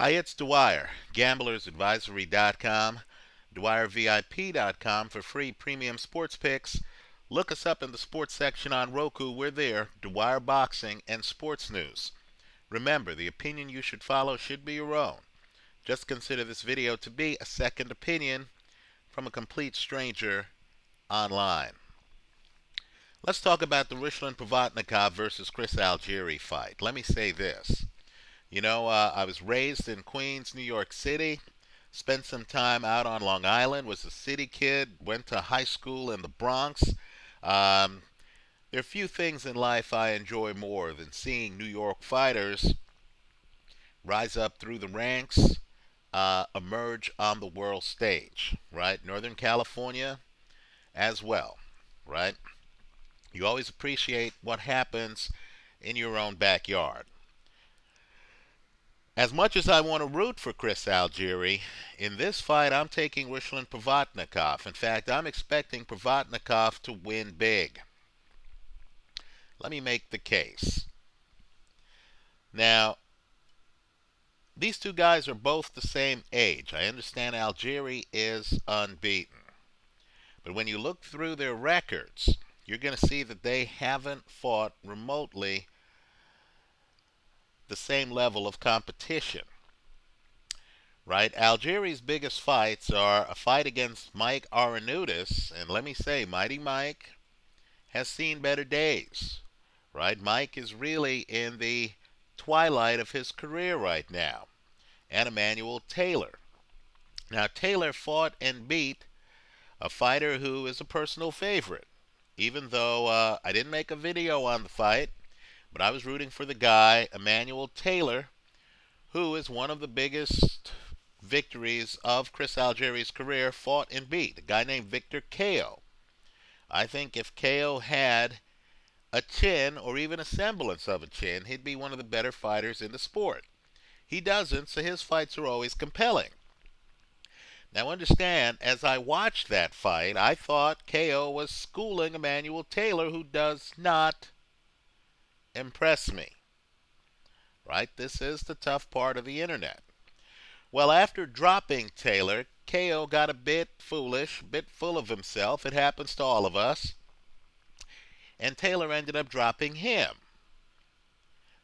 Hi, it's Dwyer. GamblersAdvisory.com, DwyerVIP.com for free premium sports picks. Look us up in the sports section on Roku. We're there. Dwyer Boxing and Sports News. Remember, the opinion you should follow should be your own. Just consider this video to be a second opinion from a complete stranger online. Let's talk about the Ruslan Provodnikov versus Chris Algieri fight. Let me say this. You know, I was raised in Queens, New York City. Spent some time out on Long Island. Was a city kid. Went to high school in the Bronx. There are few things in life I enjoy more than seeing New York fighters rise up through the ranks, emerge on the world stage, right? Northern California as well, right? You always appreciate what happens in your own backyard. As much as I want to root for Chris Algieri, in this fight I'm taking Ruslan Provodnikov. In fact, I'm expecting Provodnikov to win big. Let me make the case. Now, these two guys are both the same age. I understand Algieri is unbeaten. But when you look through their records, you're going to see that they haven't fought remotely the same level of competition, right? Algieri's biggest fights are a fight against Mike Arnaoutis, and let me say, Mighty Mike has seen better days, right? Mike is really in the twilight of his career right now. And Emmanuel Taylor. Now, Taylor fought and beat a fighter who is a personal favorite, even though I didn't make a video on the fight, but I was rooting for the guy, Emmanuel Taylor, who is one of the biggest victories of Chris Algieri's career, fought and beat, a guy named Victor Cayo. I think if Cayo had a chin, or even a semblance of a chin, he'd be one of the better fighters in the sport. He doesn't, so his fights are always compelling. Now understand, as I watched that fight, I thought Cayo was schooling Emmanuel Taylor, who does not impress me. Right? This is the tough part of the internet. Well, after dropping Taylor, Cayo got a bit foolish, a bit full of himself. It happens to all of us. And Taylor ended up dropping him.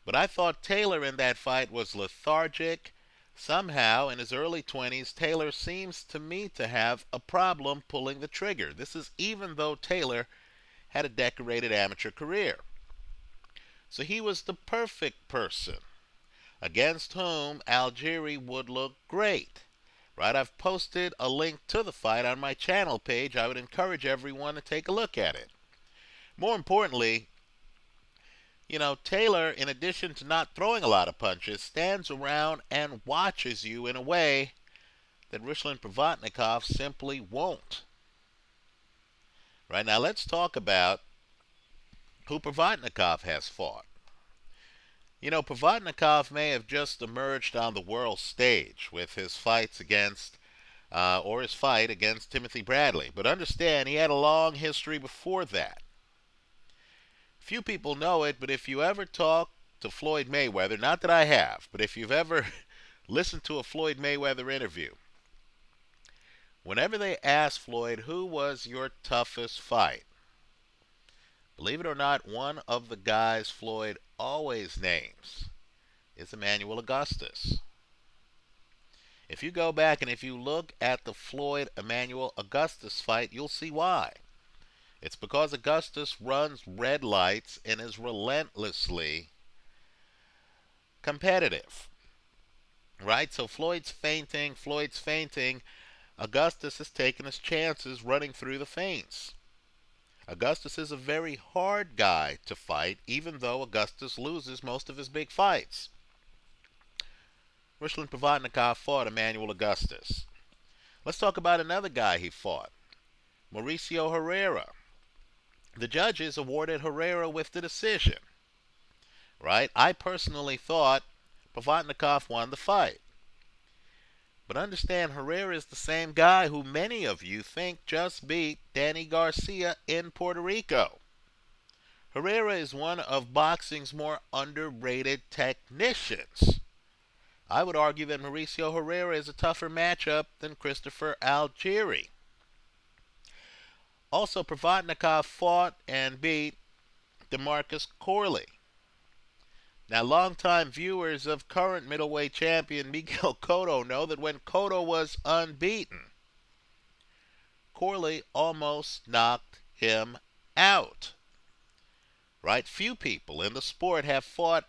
But I thought Taylor in that fight was lethargic. Somehow, in his early 20s, Taylor seems to me to have a problem pulling the trigger. This is even though Taylor had a decorated amateur career. So he was the perfect person against whom Algieri would look great. Right? I've posted a link to the fight on my channel page. I would encourage everyone to take a look at it. More importantly, you know, Taylor, in addition to not throwing a lot of punches, stands around and watches you in a way that Ruslan Provodnikov simply won't. Right, now let's talk about who Provodnikov has fought. You know, Provodnikov may have just emerged on the world stage with his fights against, or his fight against Timothy Bradley. But understand, he had a long history before that. Few people know it, but if you ever talk to Floyd Mayweather, not that I have, but if you've ever listened to a Floyd Mayweather interview, whenever they ask Floyd, who was your toughest fight? Believe it or not, one of the guys Floyd always names is Emmanuel Augustus. If you go back and if you look at the Floyd-Emmanuel Augustus fight, you'll see why. It's because Augustus runs red lights and is relentlessly competitive, right? So Floyd's fainting. Augustus is taking his chances running through the feints. Augustus is a very hard guy to fight, even though Augustus loses most of his big fights. Ruslan Provodnikov fought Emmanuel Augustus. Let's talk about another guy he fought, Mauricio Herrera. The judges awarded Herrera with the decision, right? I personally thought Provodnikov won the fight. But understand, Herrera is the same guy who many of you think just beat Danny Garcia in Puerto Rico. Herrera is one of boxing's more underrated technicians. I would argue that Mauricio Herrera is a tougher matchup than Christopher Algieri. Also, Provodnikov fought and beat DeMarcus Corley. Now, longtime viewers of current middleweight champion Miguel Cotto know that when Cotto was unbeaten, Corley almost knocked him out. Right? Few people in the sport have fought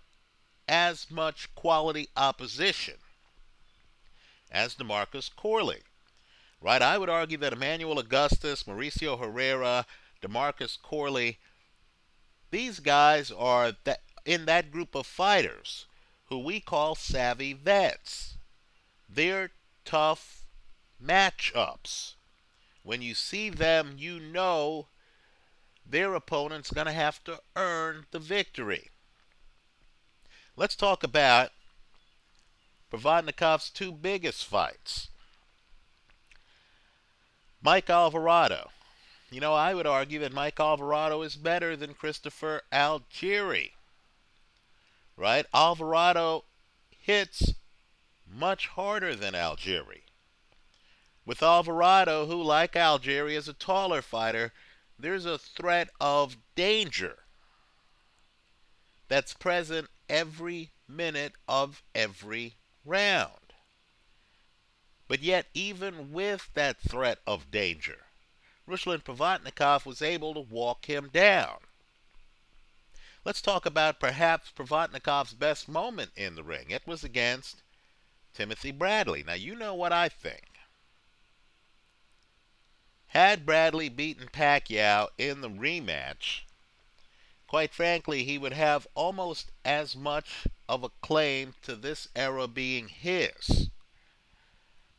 as much quality opposition as DeMarcus Corley. Right? I would argue that Emmanuel Augustus, Mauricio Herrera, DeMarcus Corley, these guys are in that group of fighters who we call savvy vets. They're tough matchups. When you see them, you know their opponent's going to have to earn the victory. Let's talk about Provodnikov's two biggest fights. Mike Alvarado. You know, I would argue that Mike Alvarado is better than Christopher Algieri. Right? Alvarado hits much harder than Algieri. With Alvarado, who, like Algieri, is a taller fighter, there's a threat of danger that's present every minute of every round. But yet, even with that threat of danger, Ruslan Provodnikov was able to walk him down. Let's talk about perhaps Provodnikov's best moment in the ring. It was against Timothy Bradley. Now, you know what I think. Had Bradley beaten Pacquiao in the rematch, quite frankly, he would have almost as much of a claim to this era being his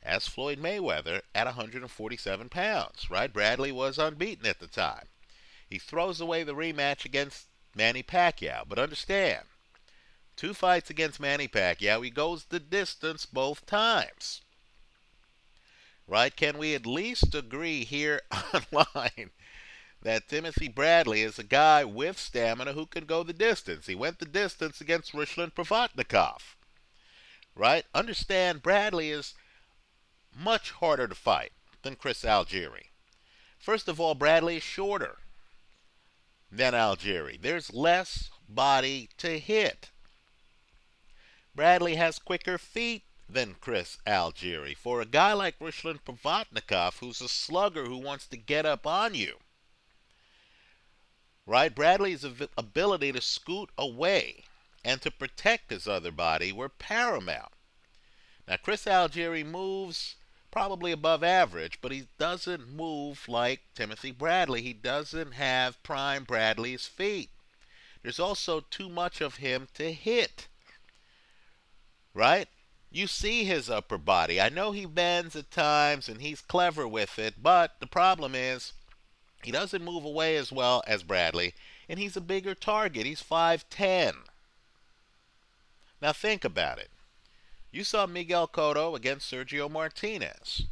as Floyd Mayweather at 147 pounds, right? Bradley was unbeaten at the time. He throws away the rematch against Manny Pacquiao. But understand, two fights against Manny Pacquiao, he goes the distance both times. Right? Can we at least agree here online that Timothy Bradley is a guy with stamina who can go the distance? He went the distance against Ruslan Provodnikov. Right? Understand, Bradley is much harder to fight than Chris Algieri. First of all, Bradley is shorter than Algieri. There's less body to hit. Bradley has quicker feet than Chris Algieri. For a guy like Ruslan Provodnikov, who's a slugger who wants to get up on you, right? Bradley's ability to scoot away and to protect his other body were paramount. Now, Chris Algieri moves probably above average, but he doesn't move like Timothy Bradley. He doesn't have prime Bradley's feet. There's also too much of him to hit, right? You see his upper body. I know he bends at times and he's clever with it, but the problem is he doesn't move away as well as Bradley, and he's a bigger target. He's 5'10". Now think about it. You saw Miguel Cotto against Sergio Martinez.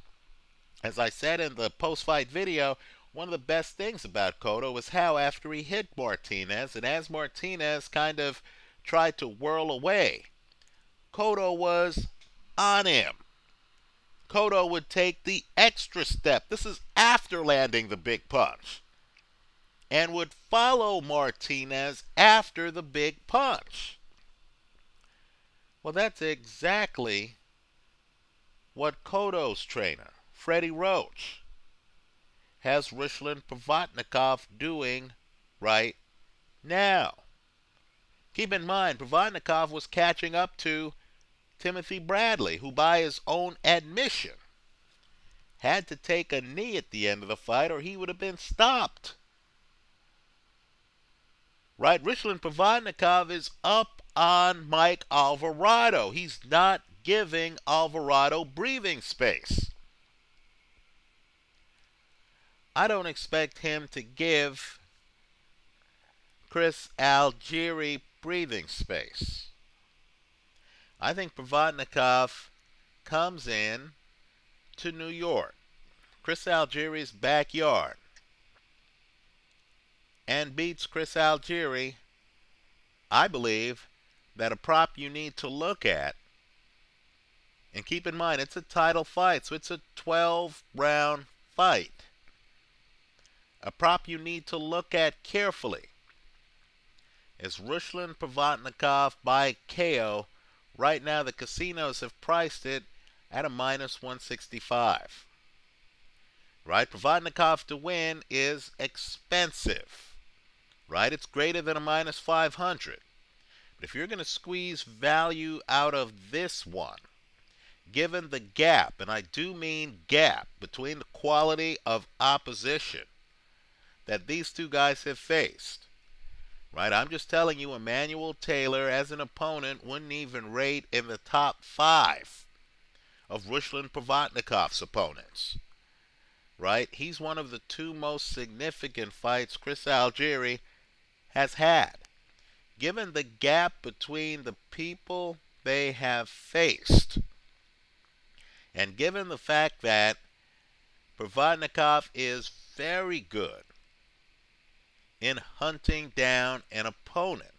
As I said in the post-fight video, one of the best things about Cotto was how after he hit Martinez, and as Martinez kind of tried to whirl away, Cotto was on him. Cotto would take the extra step. This is after landing the big punch. And would follow Martinez after the big punch. Well, that's exactly what Cotto's trainer, Freddie Roach, has Ruslan Provodnikov doing right now. Keep in mind, Provodnikov was catching up to Timothy Bradley, who by his own admission had to take a knee at the end of the fight or he would have been stopped. Right? Ruslan Provodnikov is up on Mike Alvarado. He's not giving Alvarado breathing space. I don't expect him to give Chris Algieri breathing space. I think Provodnikov comes in to New York, Chris Algieri's backyard, and beats Chris Algieri. I believe that a prop you need to look at And keep in mind, it's a title fight, so it's a 12-round fight. A prop you need to look at carefully is Ruslan Provodnikov by KO. Right now, the casinos have priced it at a -165. Right, Provodnikov to win is expensive. Right, it's greater than a -500. But if you're going to squeeze value out of this one, given the gap, and I do mean gap, between the quality of opposition that these two guys have faced, right? I'm just telling you, Emmanuel Taylor as an opponent wouldn't even rate in the top 5 of Ruslan Provodnikov's opponents, right? He's one of the 2 most significant fights Chris Algieri has had. Given the gap between the people they have faced, and given the fact that Provodnikov is very good in hunting down an opponent,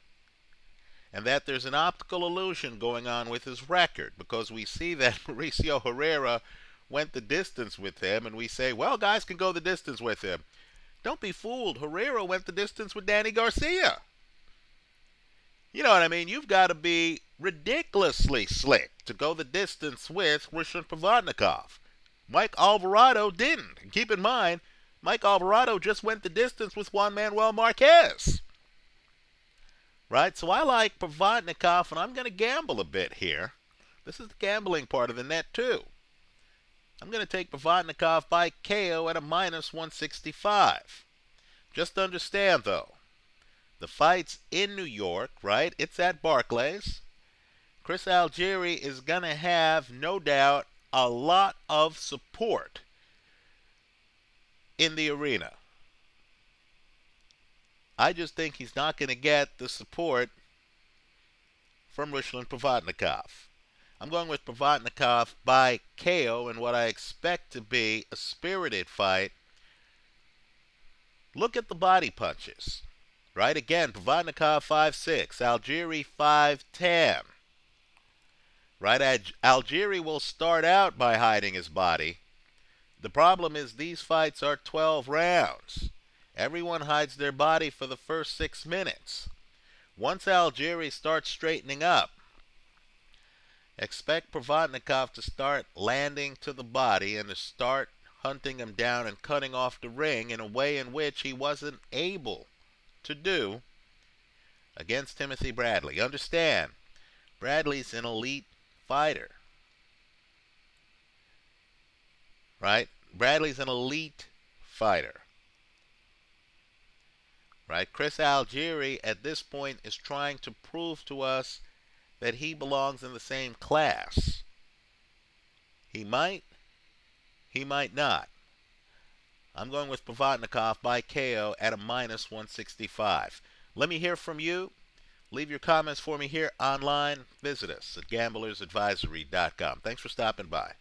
and that there's an optical illusion going on with his record, because we see that Mauricio Herrera went the distance with him, and we say, well, guys can go the distance with him. Don't be fooled. Herrera went the distance with Danny Garcia. You know what I mean? You've got to be ridiculously slick to go the distance with Ruslan Provodnikov. Mike Alvarado didn't. And keep in mind, Mike Alvarado just went the distance with Juan Manuel Marquez. Right? So I like Provodnikov, and I'm going to gamble a bit here. This is the gambling part of the net, too. I'm going to take Provodnikov by KO at a -165. Just understand, though, the fight's in New York, right? It's at Barclays. Chris Algieri is going to have, no doubt, a lot of support in the arena. I just think he's not going to get the support from Ruslan Provodnikov. I'm going with Provodnikov by KO in what I expect to be a spirited fight. Look at the body punches, right? Again, Provodnikov 5'6", Algieri 5'10". Right, Algieri will start out by hiding his body. The problem is these fights are 12 rounds. Everyone hides their body for the first 6 minutes. Once Algieri starts straightening up, expect Provodnikov to start landing to the body and to start hunting him down and cutting off the ring in a way in which he wasn't able to do against Timothy Bradley. Understand, Bradley's an elite fighter, right? Bradley's an elite fighter, right? Chris Algieri at this point is trying to prove to us that he belongs in the same class. He might not. I'm going with Provodnikov by KO at a -165. Let me hear from you. Leave your comments for me here online. Visit us at GamblersAdvisory.com. Thanks for stopping by.